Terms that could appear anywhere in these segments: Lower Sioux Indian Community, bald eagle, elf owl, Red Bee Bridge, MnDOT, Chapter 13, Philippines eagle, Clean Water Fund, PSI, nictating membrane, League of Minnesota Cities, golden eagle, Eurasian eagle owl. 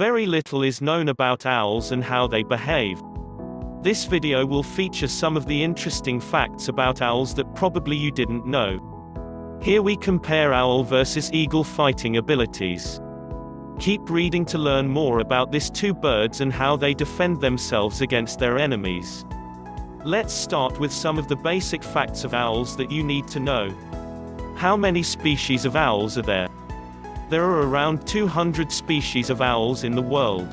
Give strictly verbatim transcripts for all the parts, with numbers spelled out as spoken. Very little is known about owls and how they behave. This video will feature some of the interesting facts about owls that probably you didn't know. Here we compare owl versus eagle fighting abilities. Keep reading to learn more about these two birds and how they defend themselves against their enemies. Let's start with some of the basic facts of owls that you need to know. How many species of owls are there? There are around two hundred species of owls in the world.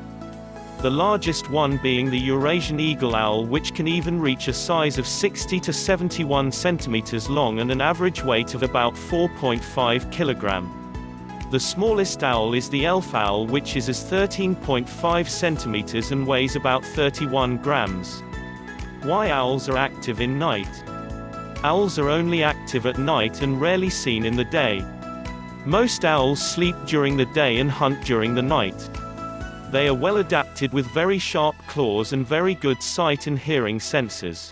The largest one being the Eurasian eagle owl, which can even reach a size of sixty to seventy-one centimeters long and an average weight of about four point five kilograms. The smallest owl is the elf owl, which is as thirteen point five centimeters and weighs about thirty-one grams. Why owls are active in night? Owls are only active at night and rarely seen in the day. Most owls sleep during the day and hunt during the night. They are well adapted with very sharp claws and very good sight and hearing senses.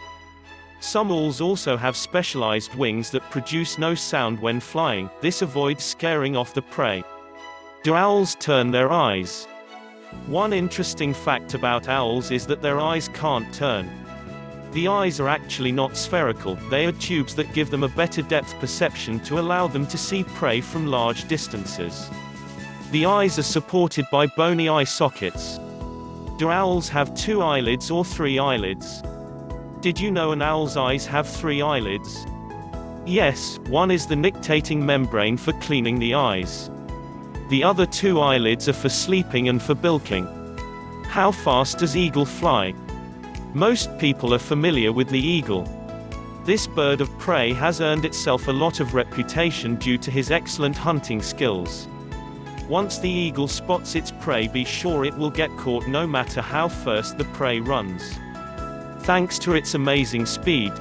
Some owls also have specialized wings that produce no sound when flying. This avoids scaring off the prey. Do owls turn their eyes? One interesting fact about owls is that their eyes can't turn. The eyes are actually not spherical, they are tubes that give them a better depth perception to allow them to see prey from large distances. The eyes are supported by bony eye sockets. Do owls have two eyelids or three eyelids? Did you know an owl's eyes have three eyelids? Yes, one is the nictating membrane for cleaning the eyes. The other two eyelids are for sleeping and for bilking. How fast does eagle fly? Most people are familiar with the eagle. This bird of prey has earned itself a lot of reputation due to his excellent hunting skills. Once the eagle spots its prey, be sure it will get caught no matter how fast the prey runs. Thanks to its amazing speed,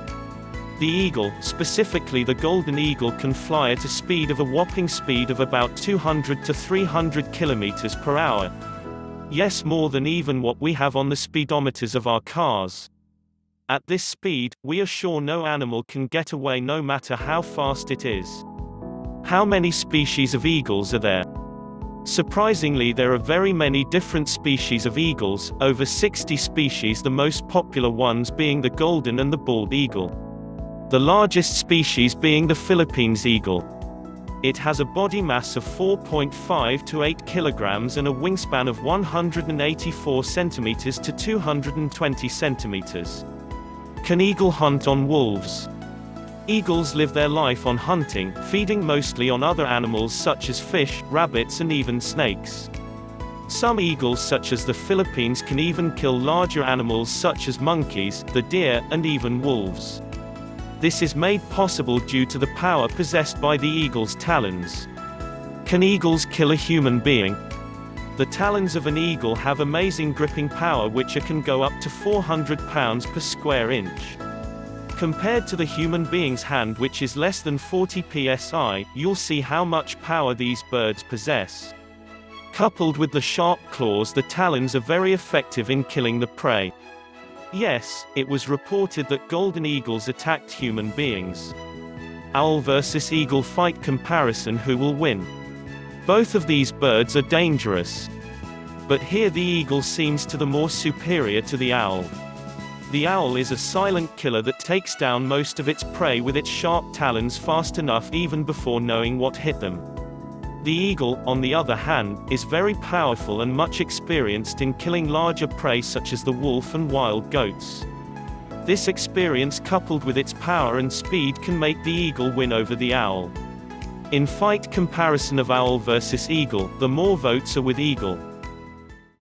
the eagle, specifically the golden eagle, can fly at a speed of a whopping speed of about two hundred to three hundred kilometers per hour. Yes, more than even what we have on the speedometers of our cars. At this speed, we are sure no animal can get away no matter how fast it is. How many species of eagles are there? Surprisingly, there are very many different species of eagles, over sixty species, the most popular ones being the golden and the bald eagle. The largest species being the Philippines eagle. It has a body mass of four point five to eight kilograms and a wingspan of one hundred eighty-four centimeters to two hundred twenty centimeters. Can eagle hunt on wolves? Eagles live their life on hunting, feeding mostly on other animals such as fish, rabbits and even snakes. Some eagles such as the Philippines can even kill larger animals such as monkeys, the deer, and even wolves. This is made possible due to the power possessed by the eagle's talons. Can eagles kill a human being? The talons of an eagle have amazing gripping power, which can go up to four hundred pounds per square inch. Compared to the human being's hand, which is less than forty P S I, you'll see how much power these birds possess. Coupled with the sharp claws, the talons are very effective in killing the prey. Yes, it was reported that golden eagles attacked human beings. Owl versus eagle fight comparison: who will win? Both of these birds are dangerous. But here the eagle seems to be more superior to the owl. The owl is a silent killer that takes down most of its prey with its sharp talons fast enough even before knowing what hit them. The eagle, on the other hand, is very powerful and much experienced in killing larger prey such as the wolf and wild goats. This experience coupled with its power and speed can make the eagle win over the owl. In fight comparison of owl versus eagle, the more votes are with eagle.